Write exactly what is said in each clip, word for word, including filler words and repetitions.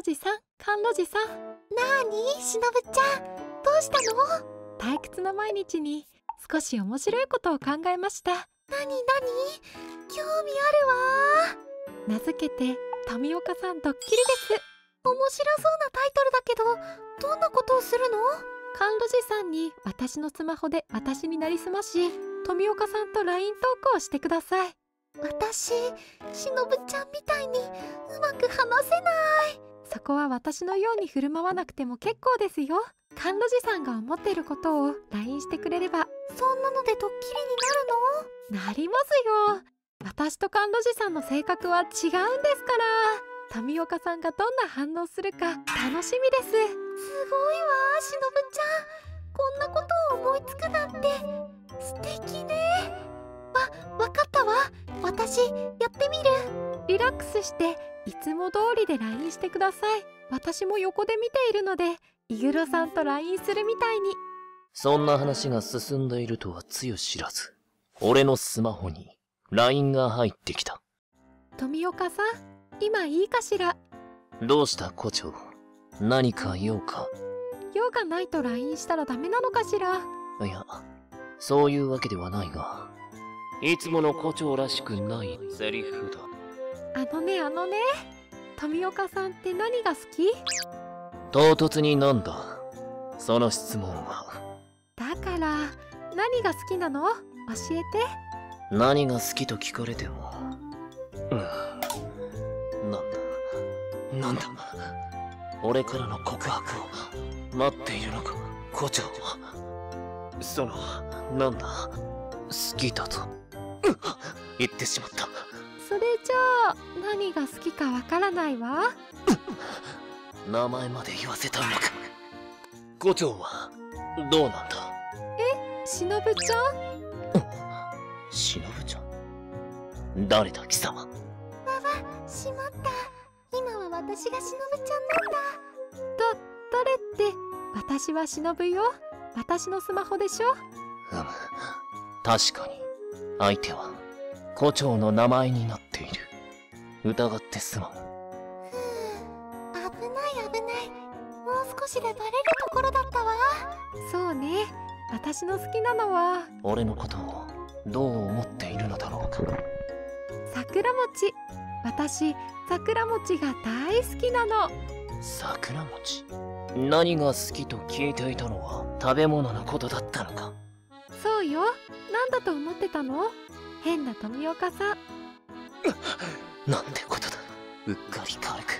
路寺さん、甘露寺さん。なーに、しのぶちゃん、どうしたの？退屈な毎日に少し面白いことを考えました。なになに、興味あるわ。名付けて富岡さんドッキリです。面白そうなタイトルだけど、どんなことをするの？甘露寺さんに私のスマホで私になりすまし、富岡さんと ライン 投稿してください。私、しのぶちゃんみたいにうまく話せない。そこは私のように振る舞わなくても結構ですよ。甘露寺さんが思っていることを ライン してくれれば。そんなのでドッキリになるの？なりますよ。私と甘露寺さんの性格は違うんですから、富岡さんがどんな反応するか楽しみです。すごいわ、しのぶちゃん、こんなことを思いつくなんて素敵ね。わ、わかったわ。私やってみる。リラックスしていつも通りで ライン してください。私も横で見ているので、イグロさんと ライン するみたいに。そんな話が進んでいるとはつゆ知らず、俺のスマホに ライン が入ってきた。富岡さん、今いいかしら？どうした胡蝶、何か用か？用がないと ライン したらダメなのかしら？いや、そういうわけではないが、いつもの胡蝶らしくないセリフだ。あのね、あのね、富岡さんって何が好き？唐突になんだその質問は。だから何が好きなの？教えて。何が好きと聞かれても、うん、なんだなんだ、俺からの告白を待っているのか胡蝶は。その、なんだ、好きだぞ。うん、言ってしまった。それじゃあ何が好きかわからないわ。うん、名前まで言わせたのか。胡蝶はどうなんだ？え、しのぶちゃん？うん、しのぶちゃん、誰だ貴様？わわ、しまった、今は私がしのぶちゃんなんだ。だ、誰って？私はしのぶよ。私のスマホでしょ？うん、確かに相手は胡蝶の名前になっている。疑ってすまん。ふう、危ない危ない、もう少しでバレるところだったわ。そうね、私の好きなのは。俺のことをどう思っているのだろうか。桜餅、私桜餅が大好きなの。桜餅、何が好きと聞いていたのは食べ物のことだったのか。そうよ、なんだと思ってたの？変な富岡さん。なんてことだ、うっかり軽く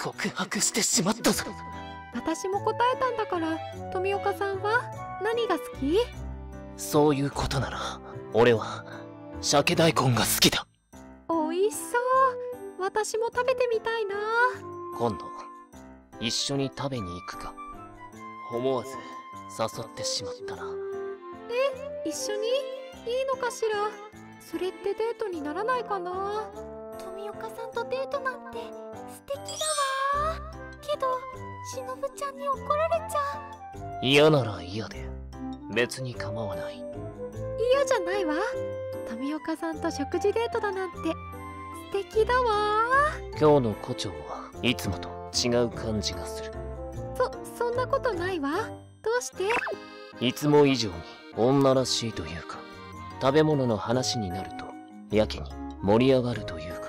告白してしまったぞ。私も答えたんだから。富岡さんは何が好き？そういうことなら俺は鮭大根が好きだ。おいしそう、私も食べてみたいな。今度一緒に食べに行くか。思わず誘ってしまったな。え、一緒に？いいのかしら？それってデートにならないかな？富岡さんとデートなんて素敵だわ。けどしのぶちゃんに怒られちゃう。嫌なら嫌で別に構わない。嫌じゃないわ。富岡さんと食事デートだなんて素敵だわ。今日の胡蝶はいつもと違う感じがする。そ、そんなことないわ。どうして？いつも以上に女らしいというか、食べ物の話になるとやけに盛り上がるというか。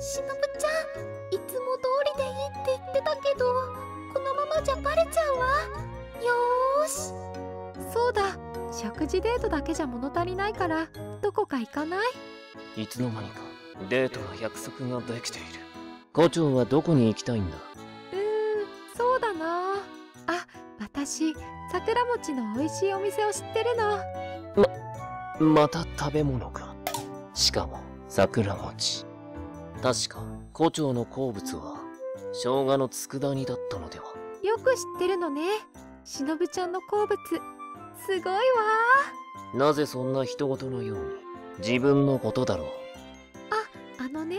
しのぶちゃん、いつも通りでいいって言ってたけど、このままじゃバレちゃうわ。よーし、そうだ、食事デートだけじゃ物足りないから、どこか行かない？いつの間にかデートの約束ができている。胡蝶はどこに行きたいんだ？うーん、そうだなあ、私桜餅の美味しいお店を知ってるの。ま、また食べ物か。しかも桜餅。確か胡蝶の好物は生姜の佃煮だったのでは。よく知ってるのね、しのぶちゃんの好物。すごいわ。なぜそんな人ごとのように自分のことだろう。あ、あのね、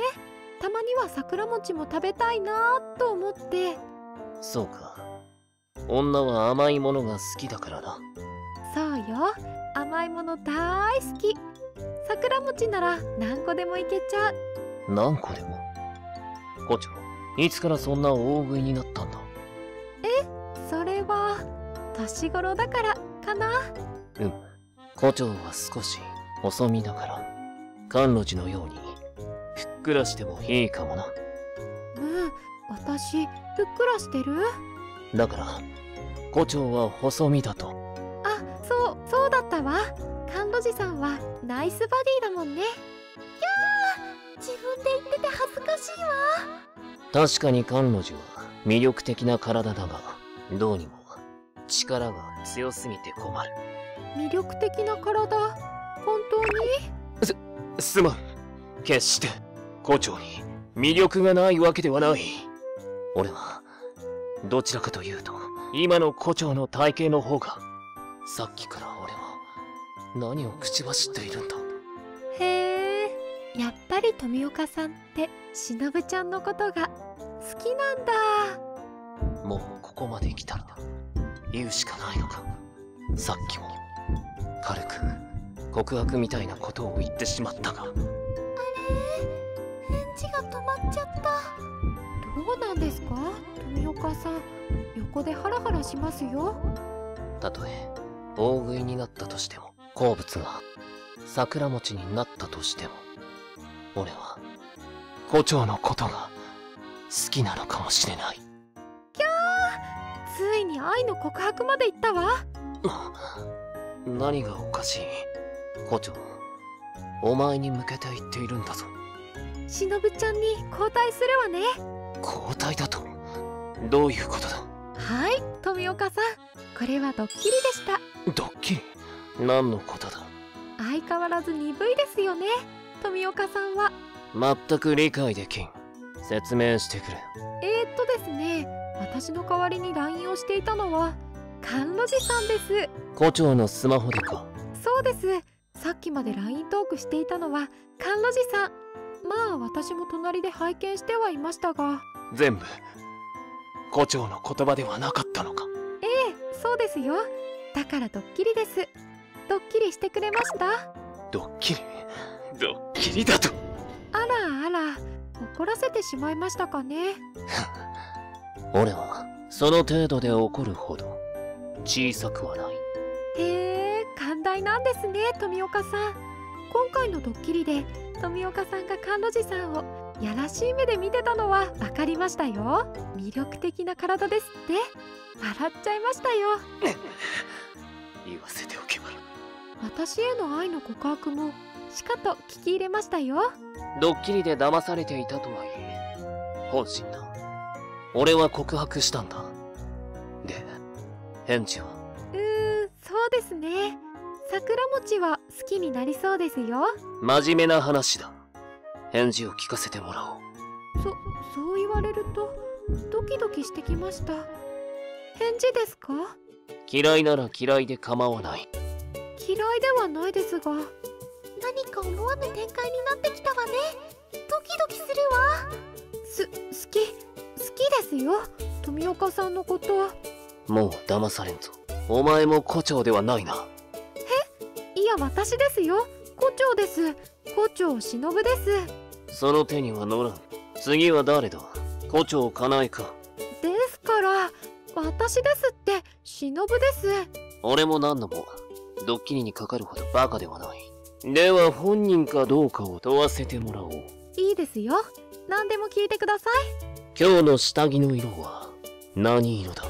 たまには桜餅も食べたいなぁと思って。そうか、女は甘いものが好きだからな。そうよ、甘いもの大好き。桜餅なら何個でもいけちゃう。何個でも？胡蝶、いつからそんな大食いになったんだ？え、それは年頃だからかな。うん、胡蝶は少し細身だから甘露寺のようにふっくらしてもいいかもな。うん、私ふっくらしてる？だから胡蝶は細身だと。あ、そうそうだったわ。甘露寺さんはナイスバディだもんね。いやー、自分で言ってて恥ずかしいわ。確かに甘露寺は魅力的な体だが、どうにも力が強すぎて困る。魅力的な体、本当に？すすまん、決して胡蝶に魅力がないわけではない。俺はどちらかというと今の胡蝶の体型の方が。さっきから俺は何を口走っているんだ。へえ、やっぱり富岡さんってしのぶちゃんのことが好きなんだ。もうここまで来たら言うしかないのか。さっきも軽く告白みたいなことを言ってしまったが。あれ、返事が止まっちゃった。どうなんですか富岡さん、横でハラハラしますよ。たとえ大食いになったとしても、好物が桜餅になったとしても、俺は胡蝶のことが好きなのかもしれない。きゃー、ついに愛の告白まで行ったわ。何がおかしい？胡蝶、お前に向けて言っているんだぞ。しのぶちゃんに交代するわね。交代だと？どういうことだ？はい、富岡さん、これはドッキリでした。ドッキリ？何のことだ？相変わらず鈍いですよね富岡さんは。全く理解できん、説明してくれ。えーっとですね、私の代わりに ライン をしていたのは甘露寺さんです。胡蝶のスマホでか？そうです、さっきまで ライン トークしていたのは甘露寺さん。まあ私も隣で拝見してはいましたが。全部胡蝶の言葉ではなかったのか？ええ、そうですよ。だからドッキリです。ドッキリしてくれました。ドッキリ？ドッキリだと？あらあら、怒らせてしまいましたかね。俺はその程度で怒るほど小さくはない。へえ、寛大なんですね富岡さん。今回のドッキリで富岡さんが甘露寺さんをやらしい目で見てたのは分かりましたよ。魅力的な体ですって笑っちゃいましたよ。言わせておけば。私への愛の告白もしかと聞き入れましたよ。ドッキリで騙されていたとはいえ本心だ。俺は告白したんだ。で、返事は？うーん、そうですね、桜餅は好きになりそうですよ。真面目な話だ、返事を聞かせてもらおう。そ、そう言われるとドキドキしてきました。返事ですか？嫌いなら嫌いで構わない。嫌いではないですが。何か思わぬ展開になってきたわね。ドキドキするわ。す、好き、好きですよ富岡さんのことは。もう騙されんぞ。お前も胡蝶ではないな。え、いや私ですよ、胡蝶です、胡蝶しのぶです。その手には乗らん。次は誰だ？胡蝶かないか？ですから私ですって、しのぶです。俺も何度もドッキリにかかるほどバカではない。では本人かどうかを問わせてもらおう。いいですよ、何でも聞いてください。今日の下着の色は何色だ？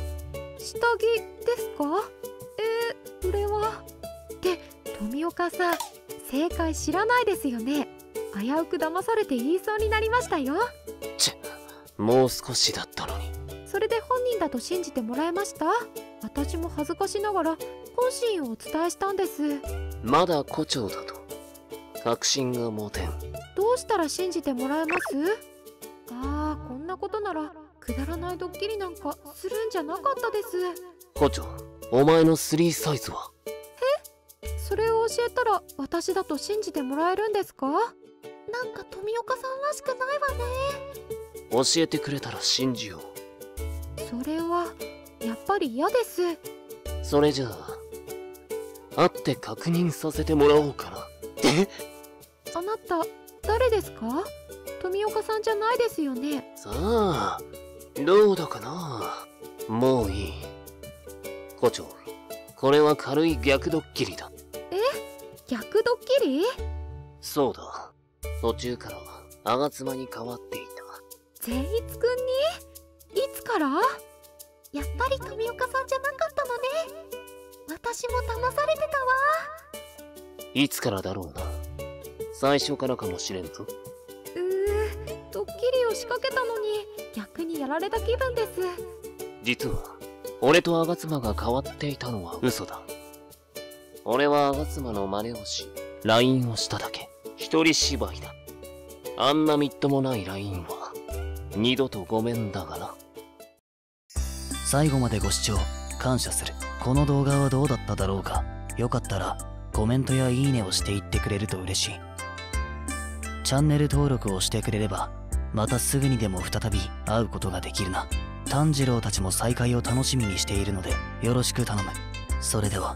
下着ですか？えー、これはって富岡さん正解知らないですよね。危うく騙されて言いそうになりましたよ。ちぇ、もう少しだったのに。それで本人だと信じてもらえました？私も恥ずかしながら本心をお伝えしたんです。まだ胡蝶だと確信が持てん。どうしたら信じてもらえます？ああ、こんなことならくだらないドッキリなんかするんじゃなかったです。胡蝶、お前のスリーサイズは？それを教えたら私だと信じてもらえるんですか？なんか富岡さんらしくないわね。教えてくれたら信じよう。それはやっぱり嫌です。それじゃあ会って確認させてもらおうかな。え？あなた誰ですか？富岡さんじゃないですよね。さあ、どうだかな。もういい。胡蝶、これは軽い逆ドッキリだ。え、逆ドッキリ？そうだ。途中から吾妻に変わっていた。善逸くんに？いつから？やっぱり富岡さんじゃなかったのね。私も騙されてたわ。いつからだろうな。最初からかもしれんぞ。うー、ドッキリを仕掛けたのに逆にやられた気分です。実は俺と吾妻が変わっていたのは嘘だ。俺は吾妻の真似をし ライン をしただけ。一人芝居だ。あんなみっともない ライン は二度とごめんだがな。最後までご視聴感謝する。この動画はどうだっただろうか。よかったらコメントやいいねをしていってくれると嬉しい。チャンネル登録をしてくれればまたすぐにでも再び会うことができるな。炭治郎たちも再会を楽しみにしているのでよろしく頼む。それでは。